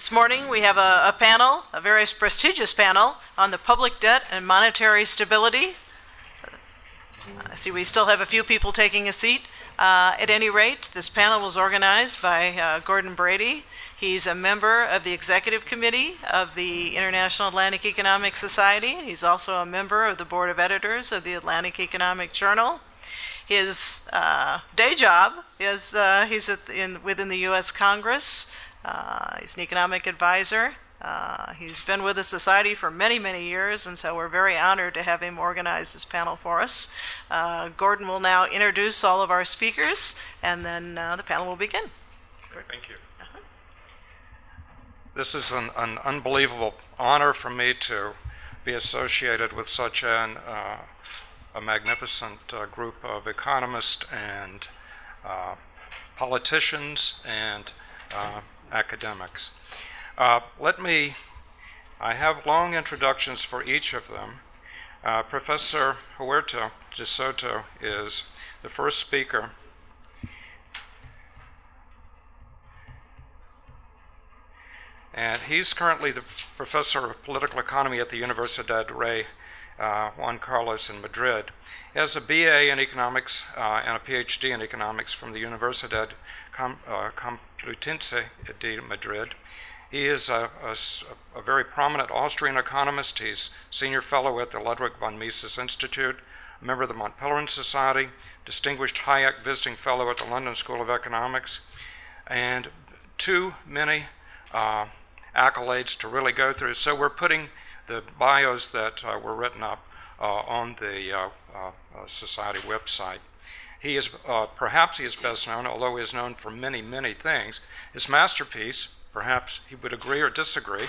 This morning we have a panel, a very prestigious panel, on the public debt and monetary stability. I see we still have a few people taking a seat. At any rate, this panel was organized by Gordon Brady. He's a member of the Executive Committee of the International Atlantic Economic Society. He's also a member of the Board of Editors of the Atlantic Economic Journal. His day job is he's within the U.S. Congress. He's an economic advisor. He's been with the society for many, many years, and so we're very honored to have him organize this panel for us. Gordon will now introduce all of our speakers, and then the panel will begin. Great, thank you. This is an unbelievable honor for me to be associated with such a magnificent group of economists and politicians and academics. I have long introductions for each of them. Professor Huerta de Soto is the first speaker. And he's currently the professor of political economy at the Universidad Rey Juan Carlos in Madrid. He has a BA in economics and a PhD in economics from the Universidad Complutense de Madrid. He is a very prominent Austrian economist. He's senior fellow at the Ludwig von Mises Institute, a member of the Mont Pelerin Society, distinguished Hayek visiting fellow at the London School of Economics, and too many accolades to really go through. So we're putting the bios that were written up on the society website. He is, perhaps he is best known, although he is known for many, many things. His masterpiece, perhaps he would agree or disagree,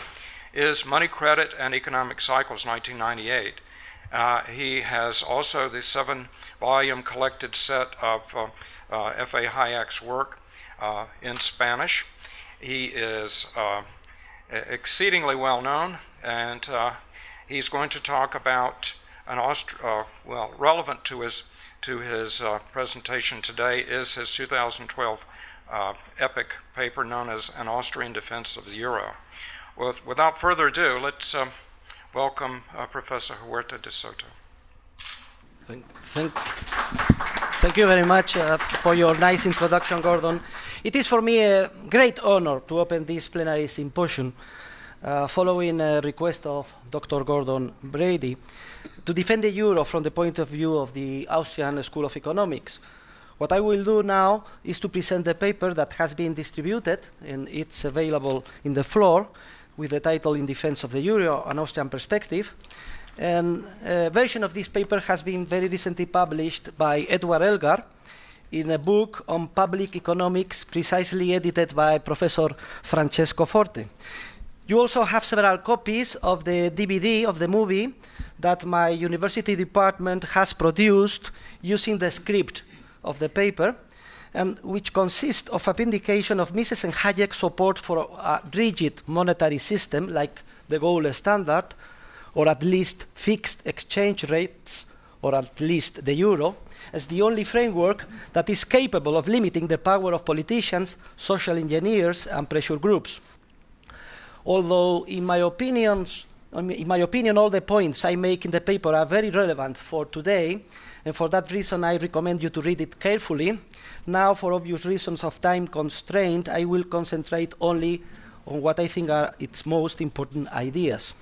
is Money, Credit, and Economic Cycles, 1998. He has also the 7-volume collected set of F.A. Hayek's work in Spanish. He is exceedingly well known, and he's going to talk about an relevant to his presentation today is his 2012 epic paper known as An Austrian Defense of the Euro. Well, without further ado, let's welcome Professor Huerta de Soto. Thank you very much for your nice introduction, Gordon. It is for me a great honor to open this plenary symposium following a request of Dr. Gordon Brady to defend the euro from the point of view of the Austrian School of Economics. What I will do now is to present the paper that has been distributed, and it's available in the floor, with the title In Defense of the Euro, an Austrian Perspective. And a version of this paper has been very recently published by Edward Elgar in a book on public economics, precisely edited by Professor Francesco Forte. You also have several copies of the DVD of the movie that my university department has produced using the script of the paper, and which consists of a vindication of Mises and Hayek's support for a rigid monetary system like the gold standard, or at least fixed exchange rates, or at least the euro, as the only framework that is capable of limiting the power of politicians, social engineers, and pressure groups. Although, in my opinion, all the points I make in the paper are very relevant for today, and for that reason I recommend you to read it carefully. Now, for obvious reasons of time constraint, I will concentrate only on what I think are its most important ideas.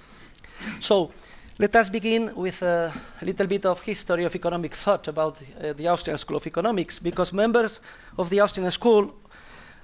So, let us begin with a little bit of history of economic thought about the Austrian School of Economics, because members of the Austrian School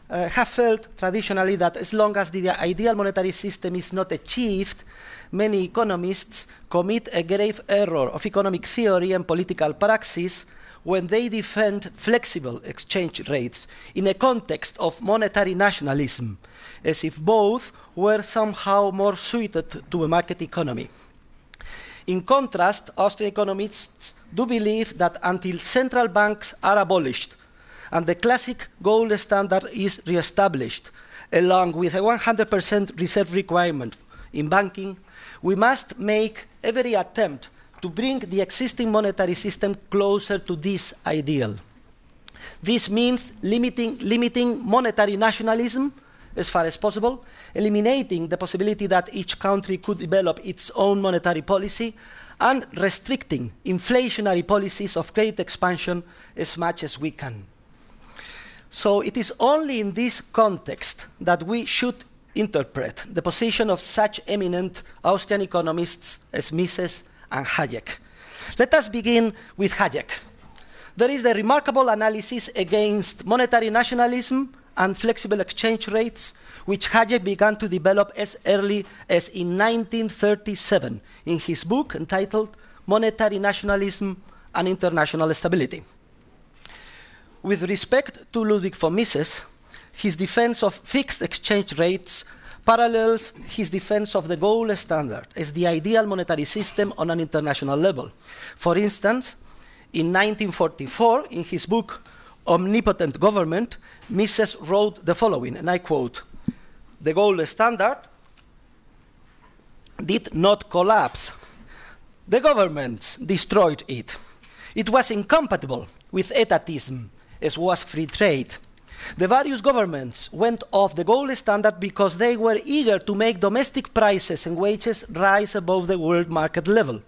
have felt traditionally that as long as the ideal monetary system is not achieved, many economists commit a grave error of economic theory and political praxis when they defend flexible exchange rates in a context of monetary nationalism, as if both were somehow more suited to a market economy. In contrast, Austrian economists do believe that until central banks are abolished and the classic gold standard is re-established, along with a 100% reserve requirement in banking, we must make every attempt to bring the existing monetary system closer to this ideal. This means limiting monetary nationalism as far as possible, eliminating the possibility that each country could develop its own monetary policy, and restricting inflationary policies of credit expansion as much as we can. So it is only in this context that we should interpret the position of such eminent Austrian economists as Mises and Hayek. Let us begin with Hayek. There is the remarkable analysis against monetary nationalism and flexible exchange rates, which Hayek began to develop as early as in 1937 in his book entitled Monetary Nationalism and International Stability. With respect to Ludwig von Mises, his defense of fixed exchange rates parallels his defense of the gold standard as the ideal monetary system on an international level. For instance, in 1944, in his book Omnipotent Government, Mises wrote the following, and I quote, "The gold standard did not collapse. The governments destroyed it. It was incompatible with etatism, as was free trade. The various governments went off the gold standard because they were eager to make domestic prices and wages rise above the world market level,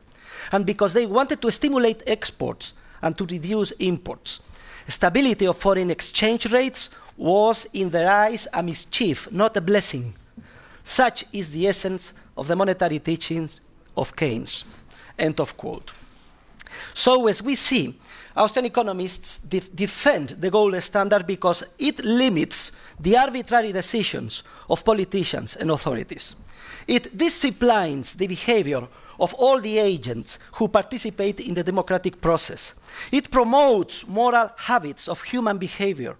and because they wanted to stimulate exports and to reduce imports. Stability of foreign exchange rates was in their eyes a mischief, not a blessing. Such is the essence of the monetary teachings of Keynes." End of quote. So as we see, Austrian economists defend the gold standard because it limits the arbitrary decisions of politicians and authorities. It disciplines the behavior of all the agents who participate in the democratic process. It promotes moral habits of human behavior.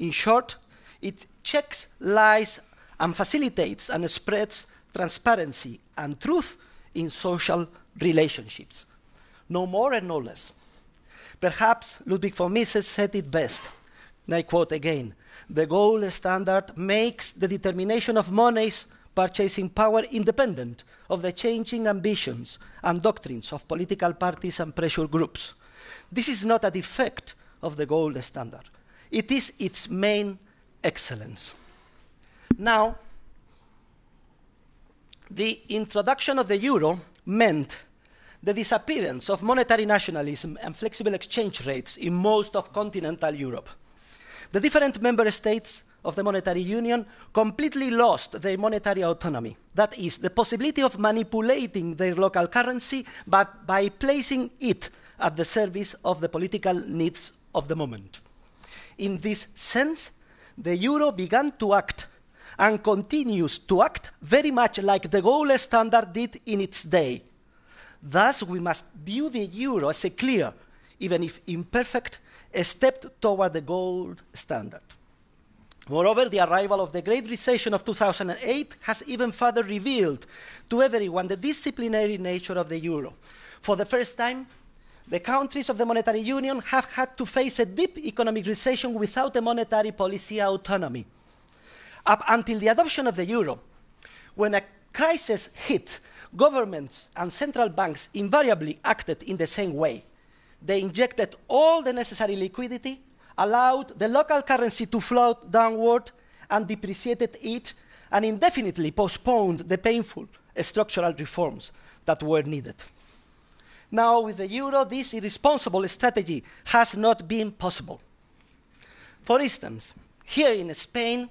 In short, it checks lies and facilitates and spreads transparency and truth in social relationships. No more and no less. Perhaps Ludwig von Mises said it best, and I quote again, "The gold standard makes the determination of money's purchasing power independent of the changing ambitions and doctrines of political parties and pressure groups. This is not a defect of the gold standard. It is its main excellence." Now, the introduction of the euro meant the disappearance of monetary nationalism and flexible exchange rates in most of continental Europe. The different member states of the monetary union completely lost their monetary autonomy, that is, the possibility of manipulating their local currency by placing it at the service of the political needs of the moment. In this sense, the euro began to act and continues to act very much like the gold standard did in its day. Thus, we must view the euro as a clear, even if imperfect, a step toward the gold standard. Moreover, the arrival of the Great Recession of 2008 has even further revealed to everyone the disciplinary nature of the euro. For the first time, the countries of the monetary union have had to face a deep economic recession without a monetary policy autonomy. Up until the adoption of the euro, when a crisis hit, governments and central banks invariably acted in the same way. They injected all the necessary liquidity, allowed the local currency to float downward, and depreciated it, and indefinitely postponed the painful structural reforms that were needed. Now, with the euro, this irresponsible strategy has not been possible. For instance, here in Spain,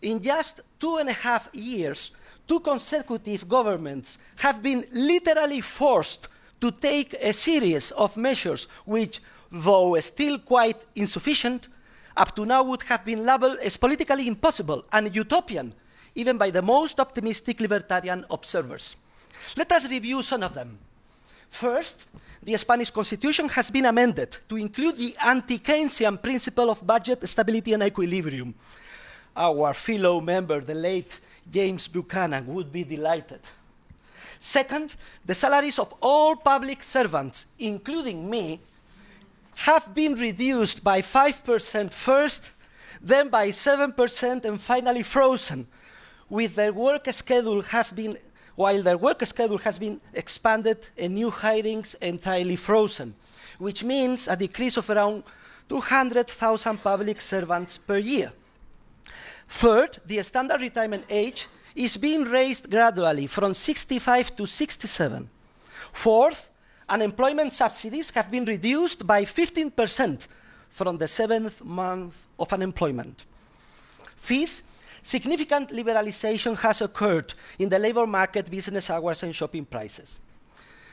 in just 2.5 years, two consecutive governments have been literally forced to take a series of measures which, though still quite insufficient, up to now would have been labeled as politically impossible and utopian, even by the most optimistic libertarian observers. Let us review some of them. First, the Spanish Constitution has been amended to include the anti-Keynesian principle of budget stability and equilibrium. Our fellow member, the late James Buchanan, would be delighted. Second, the salaries of all public servants, including me, have been reduced by 5% first, then by 7%, and finally frozen, while their work schedule has been expanded and new hirings entirely frozen, which means a decrease of around 200,000 public servants per year. Third, the standard retirement age is being raised gradually from 65 to 67. Fourth, unemployment subsidies have been reduced by 15% from the 7th month of unemployment. Fifth, significant liberalization has occurred in the labor market, business hours, and shopping prices.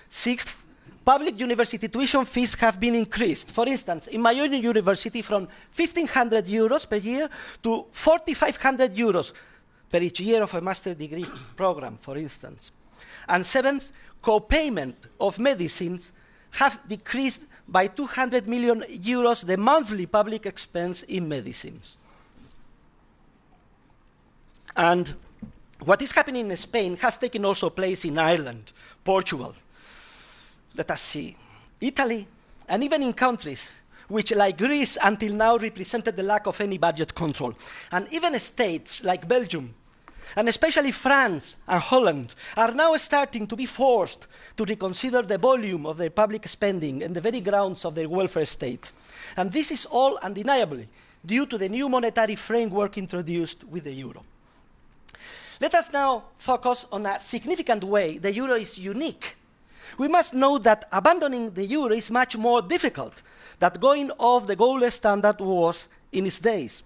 Sixth, public university tuition fees have been increased. For instance, in my own university, from 1,500 euros per year to 4,500 euros per each year of a master's degree program, for instance. And seventh, co-payment of medicines have decreased by 200 million euros the monthly public expense in medicines. And what is happening in Spain has taken also place in Ireland, Portugal, let us see, Italy, and even in countries which, like Greece, until now represented the lack of any budget control. And even states like Belgium, and especially France and Holland, are now starting to be forced to reconsider the volume of their public spending and the very grounds of their welfare state. And this is all undeniably due to the new monetary framework introduced with the euro. Let us now focus on a significant way the euro is unique. We must know that abandoning the euro is much more difficult than going off the gold standard was in its days.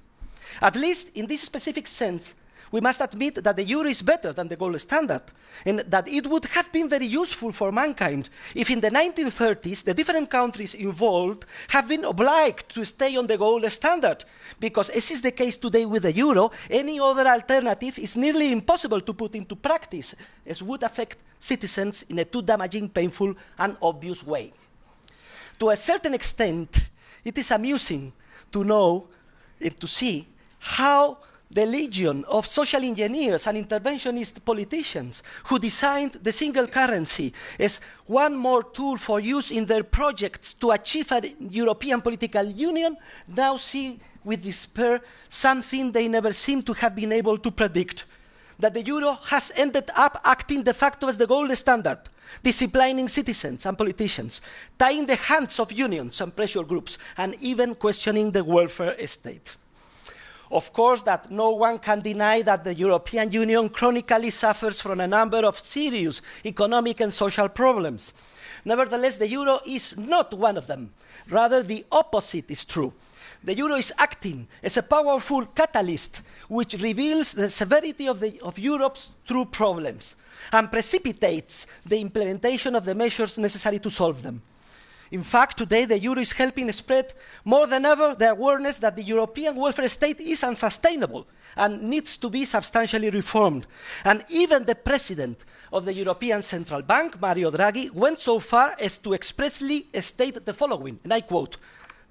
At least in this specific sense, we must admit that the euro is better than the gold standard, and that it would have been very useful for mankind if in the 1930s the different countries involved have been obliged to stay on the gold standard, because as is the case today with the euro, any other alternative is nearly impossible to put into practice, as would affect citizens in a too damaging, painful, and obvious way. To a certain extent, it is amusing to know and to see how the legion of social engineers and interventionist politicians who designed the single currency as one more tool for use in their projects to achieve a European political union now see with despair something they never seem to have been able to predict, that the euro has ended up acting de facto as the gold standard, disciplining citizens and politicians, tying the hands of unions and pressure groups, and even questioning the welfare state. Of course, that no one can deny that the European Union chronically suffers from a number of serious economic and social problems. Nevertheless, the euro is not one of them. Rather, the opposite is true. The euro is acting as a powerful catalyst which reveals the severity of Europe's true problems and precipitates the implementation of the measures necessary to solve them. In fact, today the euro is helping spread more than ever the awareness that the European welfare state is unsustainable and needs to be substantially reformed. And even the president of the European Central Bank, Mario Draghi, went so far as to expressly state the following, and I quote,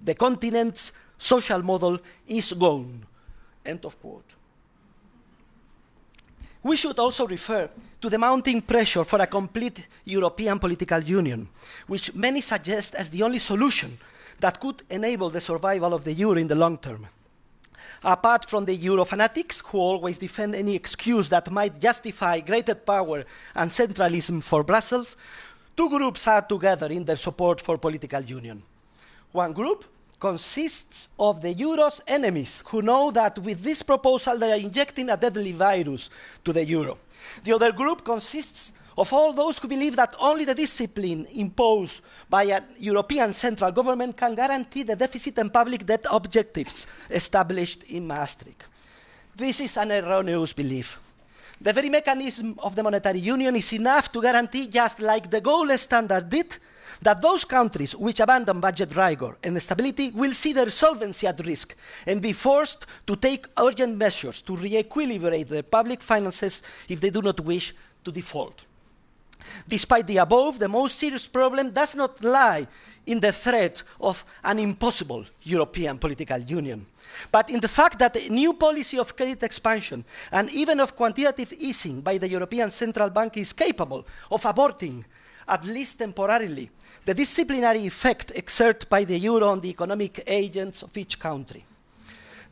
"The continent's social model is gone." End of quote. We should also refer to the mounting pressure for a complete European political union, which many suggest as the only solution that could enable the survival of the euro in the long term. Apart from the euro fanatics, who always defend any excuse that might justify greater power and centralism for Brussels, two groups are together in their support for political union. One group consists of the euro's enemies, who know that with this proposal they are injecting a deadly virus to the euro. The other group consists of all those who believe that only the discipline imposed by a European central government can guarantee the deficit and public debt objectives established in Maastricht. This is an erroneous belief. The very mechanism of the monetary union is enough to guarantee, just like the gold standard did, that those countries which abandon budget rigor and stability will see their solvency at risk and be forced to take urgent measures to re-equilibrate their public finances if they do not wish to default. Despite the above, the most serious problem does not lie in the threat of an impossible European political union, but in the fact that a new policy of credit expansion and even of quantitative easing by the European Central Bank is capable of aborting, at least temporarily, the disciplinary effect exerted by the euro on the economic agents of each country.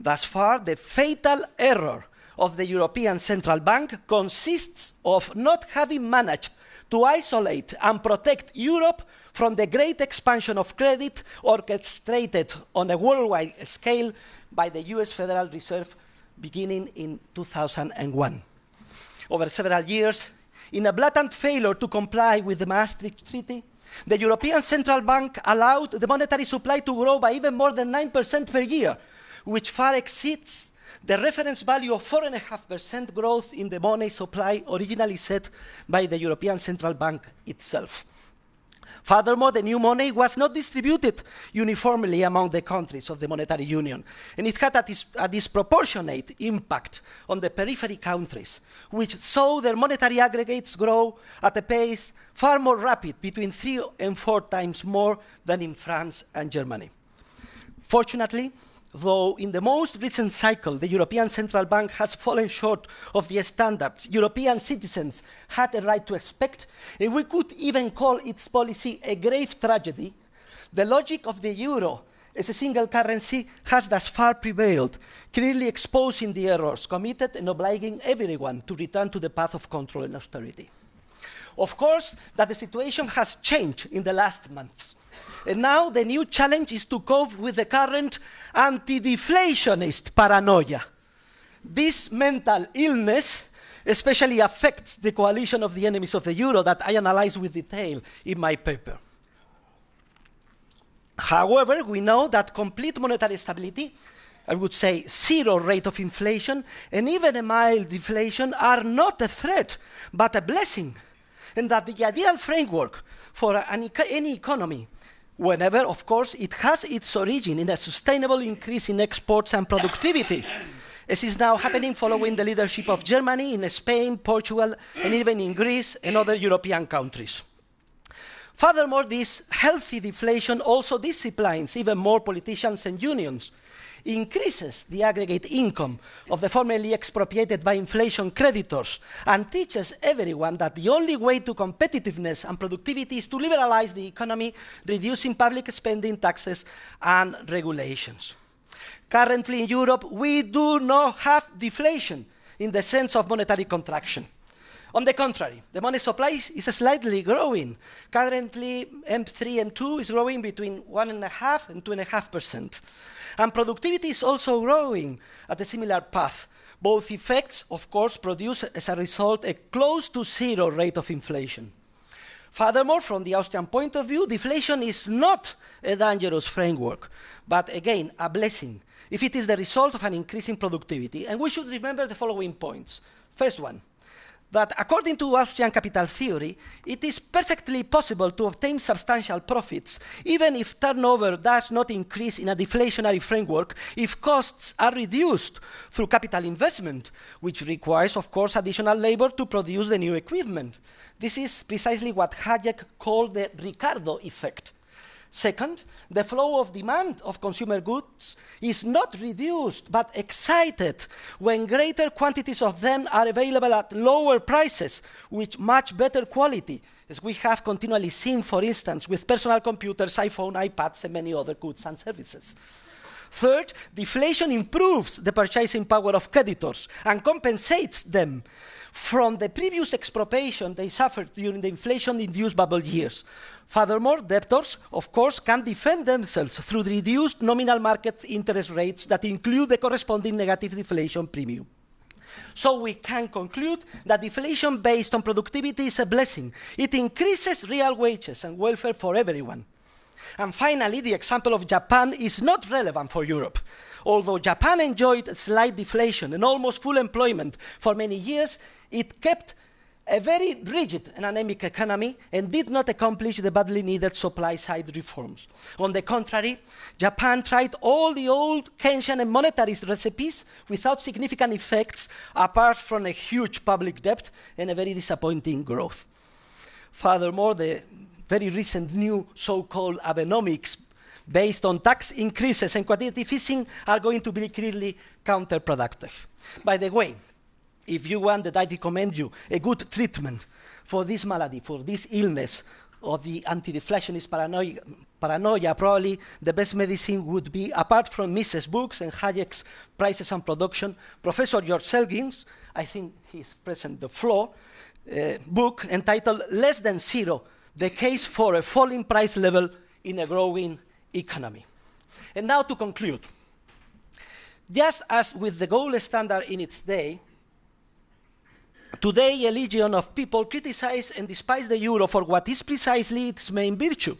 Thus far, the fatal error of the European Central Bank consists of not having managed to isolate and protect Europe from the great expansion of credit orchestrated on a worldwide scale by the US Federal Reserve beginning in 2001. Over several years, in a blatant failure to comply with the Maastricht Treaty, the European Central Bank allowed the monetary supply to grow by even more than 9% per year, which far exceeds the reference value of 4.5% growth in the money supply originally set by the European Central Bank itself. Furthermore, the new money was not distributed uniformly among the countries of the monetary union, and it had a disproportionate impact on the periphery countries, which saw their monetary aggregates grow at a pace far more rapid, between 3 and 4 times more than in France and Germany. Fortunately, though in the most recent cycle the European Central Bank has fallen short of the standards European citizens had a right to expect, and we could even call its policy a grave tragedy, the logic of the euro as a single currency has thus far prevailed, clearly exposing the errors committed and obliging everyone to return to the path of control and austerity. Of course, that the situation has changed in the last months. And now the new challenge is to cope with the current anti-deflationist paranoia. This mental illness especially affects the coalition of the enemies of the euro that I analyze with detail in my paper. However, we know that complete monetary stability, I would say zero rate of inflation, and even a mild deflation are not a threat, but a blessing, and that the ideal framework for any economy, whenever, of course, it has its origin in a sustainable increase in exports and productivity, as is now happening following the leadership of Germany, in Spain, Portugal, and even in Greece and other European countries. Furthermore, this healthy deflation also disciplines even more politicians and unions, increases the aggregate income of the formerly expropriated by inflation creditors, and teaches everyone that the only way to competitiveness and productivity is to liberalize the economy, reducing public spending, taxes, and regulations. Currently in Europe, we do not have deflation in the sense of monetary contraction. On the contrary, the money supply is slightly growing. Currently, M3, M2 is growing between 1.5% and 2.5%. And productivity is also growing at a similar path. Both effects, of course, produce as a result a close to zero rate of inflation. Furthermore, from the Austrian point of view, deflation is not a dangerous framework, but again, a blessing, if it is the result of an increase in productivity. And we should remember the following points. First one, that according to Austrian capital theory, it is perfectly possible to obtain substantial profits, even if turnover does not increase in a deflationary framework, if costs are reduced through capital investment, which requires, of course, additional labor to produce the new equipment. This is precisely what Hayek called the Ricardo effect. Second, the flow of demand of consumer goods is not reduced but excited when greater quantities of them are available at lower prices with much better quality, as we have continually seen, for instance, with personal computers, iPhone, iPads, and many other goods and services. Third, deflation improves the purchasing power of creditors and compensates them from the previous expropriation they suffered during the inflation-induced bubble years. Furthermore, debtors, of course, can defend themselves through the reduced nominal market interest rates that include the corresponding negative deflation premium. So we can conclude that deflation based on productivity is a blessing. It increases real wages and welfare for everyone. And finally, the example of Japan is not relevant for Europe. Although Japan enjoyed slight deflation and almost full employment for many years, it kept a very rigid and anemic economy and did not accomplish the badly needed supply-side reforms. On the contrary, Japan tried all the old Keynesian and monetarist recipes without significant effects, apart from a huge public debt and a very disappointing growth. Furthermore, the very recent new so-called Abenomics based on tax increases and quantitative easing are going to be clearly counterproductive. By the way, if you want that I recommend you a good treatment for this malady, for this illness of the anti-deflationist paranoia, probably the best medicine would be, apart from Mises' books and Hayek's Prices and Production, Professor George Selgin's, I think he's present the floor, book entitled Less Than Zero, the case for a falling price level in a growing economy. And now to conclude, Just as with the gold standard in its day, today a legion of people criticize and despise the euro for what is precisely its main virtue,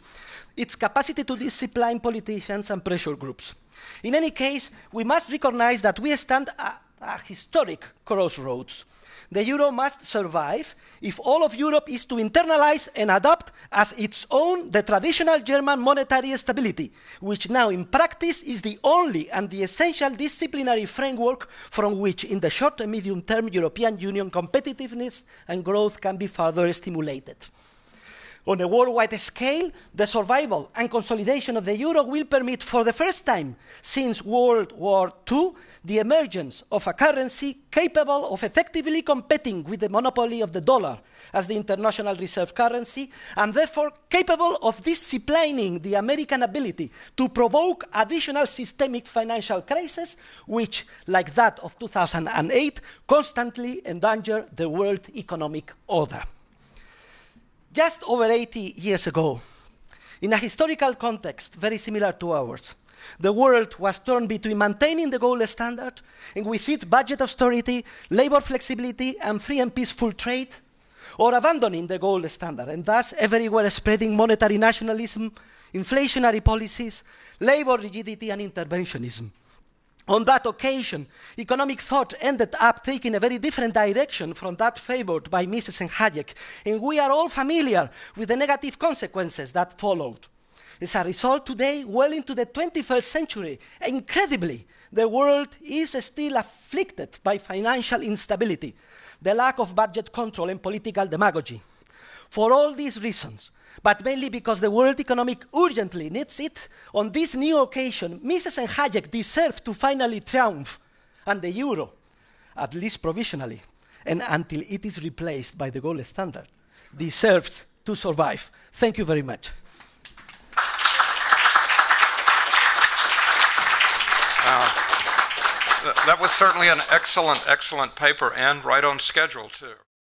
its capacity to discipline politicians and pressure groups. In any case, we must recognize that we stand at a historic crossroads. The euro must survive if all of Europe is to internalize and adopt as its own the traditional German monetary stability, which now in practice is the only and the essential disciplinary framework from which in the short and medium term European Union competitiveness and growth can be further stimulated. On a worldwide scale, the survival and consolidation of the euro will permit for the first time since World War II the emergence of a currency capable of effectively competing with the monopoly of the dollar as the international reserve currency and therefore capable of disciplining the American ability to provoke additional systemic financial crises which, like that of 2008, constantly endanger the world economic order. Just over 80 years ago, in a historical context very similar to ours, the world was torn between maintaining the gold standard and with it budget austerity, labor flexibility and free and peaceful trade, or abandoning the gold standard and thus everywhere spreading monetary nationalism, inflationary policies, labor rigidity and interventionism. On that occasion, economic thought ended up taking a very different direction from that favored by Mises and Hayek, and we are all familiar with the negative consequences that followed. As a result, today, well into the 21st century, incredibly, the world is still afflicted by financial instability, the lack of budget control and political demagogy. For all these reasons, but mainly because the world economic urgently needs it, on this new occasion, Mises and Hayek deserve to finally triumph, and the euro, at least provisionally, and until it is replaced by the gold standard, deserves to survive. Thank you very much. That was certainly an excellent paper, and right on schedule, too.